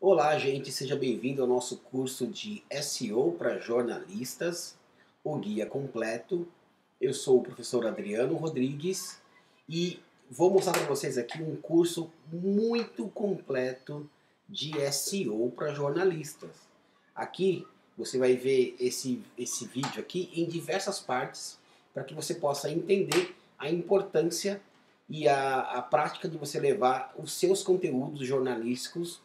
Olá gente, seja bem-vindo ao nosso curso de SEO para jornalistas, o guia completo. Eu sou o professor Adriano Rodrigues e vou mostrar para vocês aqui um curso muito completo de SEO para jornalistas. Aqui você vai ver esse vídeo aqui em diversas partes para que você possa entender a importância e a prática de você levar os seus conteúdos jornalísticos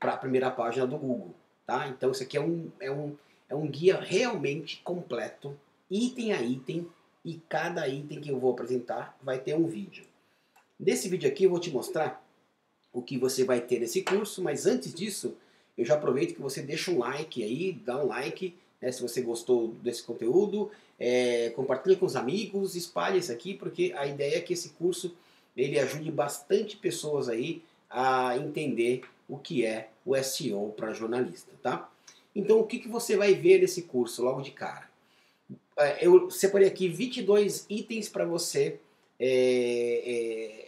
para a primeira página do Google, tá? Então isso aqui é um guia realmente completo, item a item, e cada item que eu vou apresentar vai ter um vídeo. Nesse vídeo aqui eu vou te mostrar o que você vai ter nesse curso, mas antes disso, eu já aproveito que você deixa um like aí, dá um like, né, se você gostou desse conteúdo, compartilha com os amigos, espalha isso aqui, porque a ideia é que esse curso, ele ajude bastante pessoas aí a entender o que é o SEO para jornalista, tá? Então, o que você vai ver nesse curso logo de cara? Eu separei aqui 22 itens para você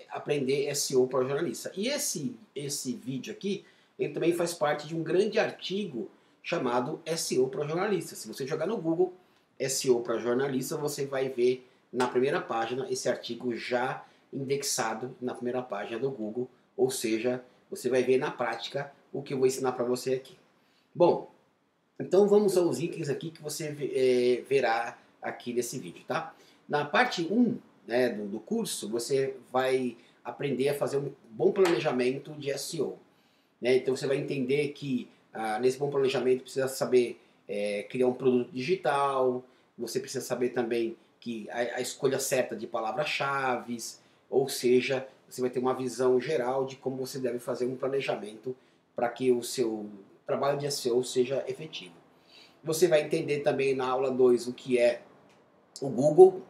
aprender SEO para jornalista. E esse vídeo aqui, ele também faz parte de um grande artigo chamado SEO para jornalista. Se você jogar no Google SEO para jornalista, você vai ver na primeira página esse artigo já indexado na primeira página do Google, ou seja, você vai ver na prática o que eu vou ensinar para você aqui. Bom, então vamos aos itens aqui que você verá aqui nesse vídeo, tá? Na parte 1, né, do curso, você vai aprender a fazer um bom planejamento de SEO, né? Então você vai entender que nesse bom planejamento precisa saber criar um produto digital, você precisa saber também que a escolha certa de palavras-chave, ou seja, você vai ter uma visão geral de como você deve fazer um planejamento para que o seu trabalho de SEO seja efetivo. Você vai entender também na aula 2 o que é o Google.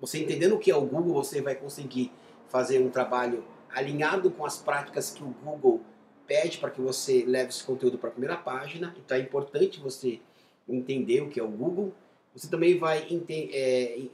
Você entendendo o que é o Google, você vai conseguir fazer um trabalho alinhado com as práticas que o Google pede para que você leve esse conteúdo para a primeira página. Então é importante você entender o que é o Google. Você também vai,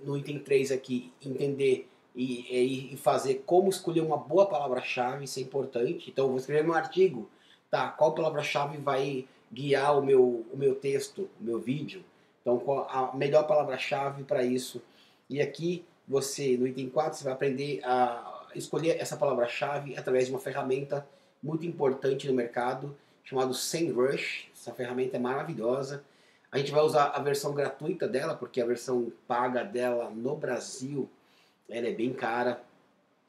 no item 3 aqui, entender e fazer como escolher uma boa palavra-chave, isso é importante. Então eu vou escrever meu artigo, tá? Qual palavra-chave vai guiar o meu texto, o meu vídeo? Então qual a melhor palavra-chave para isso? E aqui você, no item 4, você vai aprender a escolher essa palavra-chave através de uma ferramenta muito importante no mercado, chamado SEMrush. Essa ferramenta é maravilhosa. A gente vai usar a versão gratuita dela, porque a versão paga dela no Brasil, ela é bem cara,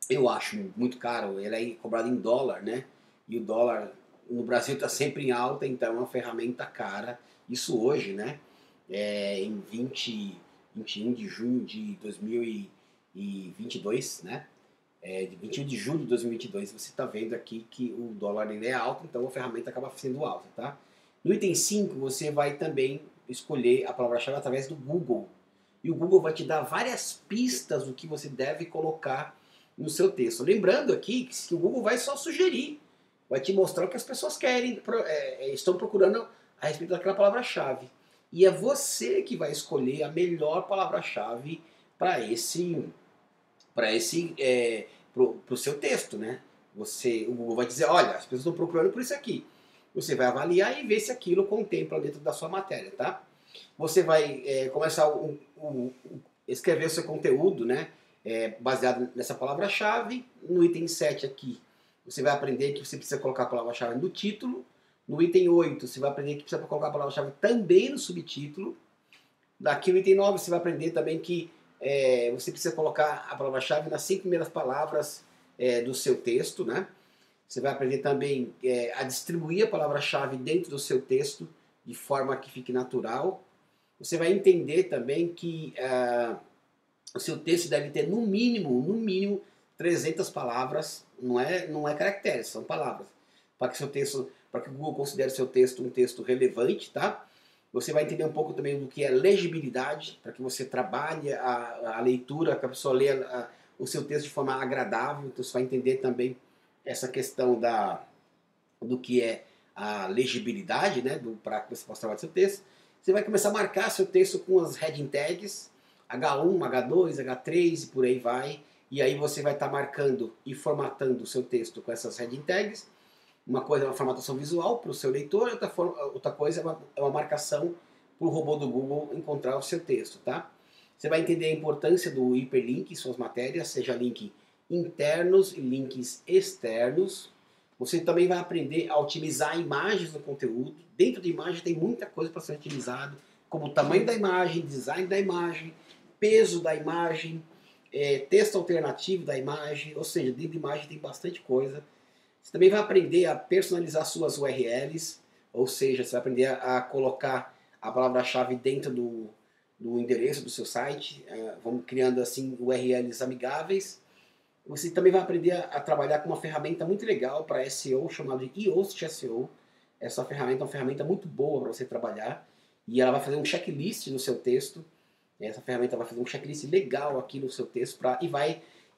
eu acho muito caro, ela é cobrada em dólar, né? E o dólar no Brasil está sempre em alta, então é uma ferramenta cara. Isso hoje, né? Em 21 de junho de 2022, né? De 21 de julho de 2022, você está vendo aqui que o dólar ele é alto, então a ferramenta acaba sendo alta, tá? No item 5, você vai também escolher a palavra-chave através do Google. E o Google vai te dar várias pistas do que você deve colocar no seu texto. Lembrando aqui que o Google vai só sugerir, vai te mostrar o que as pessoas querem, estão procurando a respeito daquela palavra-chave. E é você que vai escolher a melhor palavra-chave pro seu texto, né? O Google vai dizer, olha, as pessoas estão procurando por isso aqui. Você vai avaliar e ver se aquilo contempla dentro da sua matéria, tá? Você vai começar a escrever o seu conteúdo, né, baseado nessa palavra-chave. No item 7 aqui, você vai aprender que você precisa colocar a palavra-chave no título. No item 8, você vai aprender que precisa colocar a palavra-chave também no subtítulo. Daqui no item 9, você vai aprender também que você precisa colocar a palavra-chave nas 5 primeiras palavras do seu texto, né? Você vai aprender também a distribuir a palavra-chave dentro do seu texto de forma que fique natural. Você vai entender também que o seu texto deve ter no mínimo 300 palavras, não é caracteres, são palavras, para que seu texto, para que o Google considere seu texto um texto relevante, tá? Você vai entender um pouco também do que é legibilidade, para que você trabalhe a leitura, que a pessoa leia o seu texto de forma agradável. Então você vai entender também essa questão do que é a legibilidade, né, para que você possa trabalhar seu texto. Você vai começar a marcar seu texto com as heading tags, H1, H2, H3 e por aí vai. E aí você vai estar marcando e formatando o seu texto com essas heading tags. Uma coisa é uma formatação visual para o seu leitor, outra coisa é uma marcação para o robô do Google encontrar o seu texto, tá? Você vai entender a importância do hiperlink em suas matérias, seja link internos e links externos. Você também vai aprender a otimizar imagens do conteúdo. Dentro da imagem tem muita coisa para ser otimizado, como o tamanho da imagem, design da imagem, peso da imagem, texto alternativo da imagem, ou seja, dentro da imagem tem bastante coisa. Você também vai aprender a personalizar suas URLs, ou seja, você vai aprender a colocar a palavra-chave dentro do endereço do seu site, vamos criando assim URLs amigáveis. Você também vai aprender a trabalhar com uma ferramenta muito legal para SEO, chamada de Yoast SEO. Essa ferramenta é uma ferramenta muito boa para você trabalhar e ela vai fazer um checklist no seu texto. Essa ferramenta vai fazer um checklist legal aqui no seu texto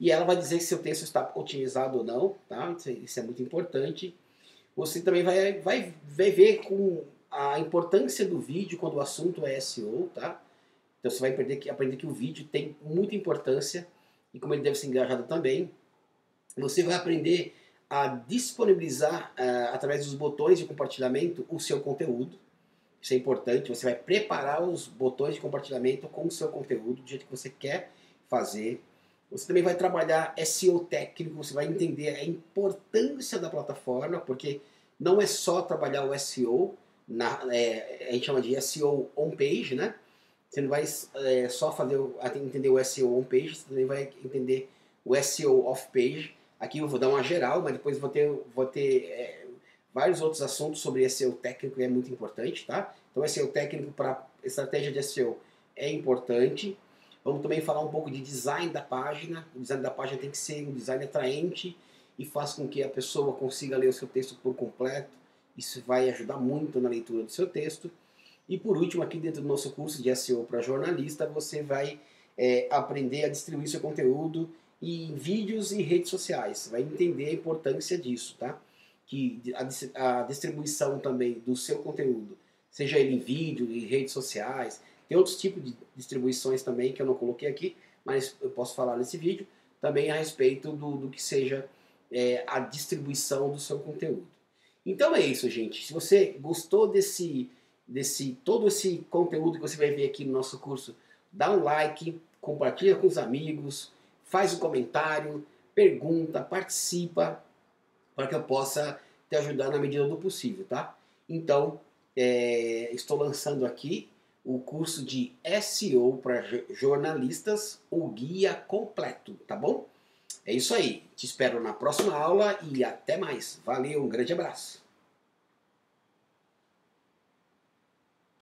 e ela vai dizer se seu texto está otimizado ou não, tá? Isso é muito importante. Você também vai ver com a importância do vídeo quando o assunto é SEO, tá? Então você vai aprender que o vídeo tem muita importância e como ele deve ser engajado também. Você vai aprender a disponibilizar, através dos botões de compartilhamento, o seu conteúdo. Isso é importante, você vai preparar os botões de compartilhamento com o seu conteúdo do jeito que você quer fazer. Você também vai trabalhar SEO técnico, você vai entender a importância da plataforma, porque não é só trabalhar o SEO, a gente chama de SEO on-page, né? Você não vai só entender o SEO on-page, você também vai entender o SEO off-page. Aqui eu vou dar uma geral, mas depois vou ter vários outros assuntos sobre SEO técnico, é muito importante, tá? Então SEO técnico para estratégia de SEO é importante. Vamos também falar um pouco de design da página. O design da página tem que ser um design atraente e faz com que a pessoa consiga ler o seu texto por completo. Isso vai ajudar muito na leitura do seu texto. E por último, aqui dentro do nosso curso de SEO para jornalista, você vai aprender a distribuir seu conteúdo em vídeos e redes sociais. Vai entender a importância disso, tá? Que a distribuição também do seu conteúdo, seja ele em vídeo, em redes sociais... Tem outros tipos de distribuições também que eu não coloquei aqui, mas eu posso falar nesse vídeo também a respeito do que seja a distribuição do seu conteúdo. Então é isso, gente. Se você gostou desse todo esse conteúdo que você vai ver aqui no nosso curso, dá um like, compartilha com os amigos, faz um comentário, pergunta, participa, para que eu possa te ajudar na medida do possível, tá? Então, estou lançando aqui o curso de SEO para jornalistas, o guia completo, tá bom? É isso aí. Te espero na próxima aula e até mais. Valeu, um grande abraço.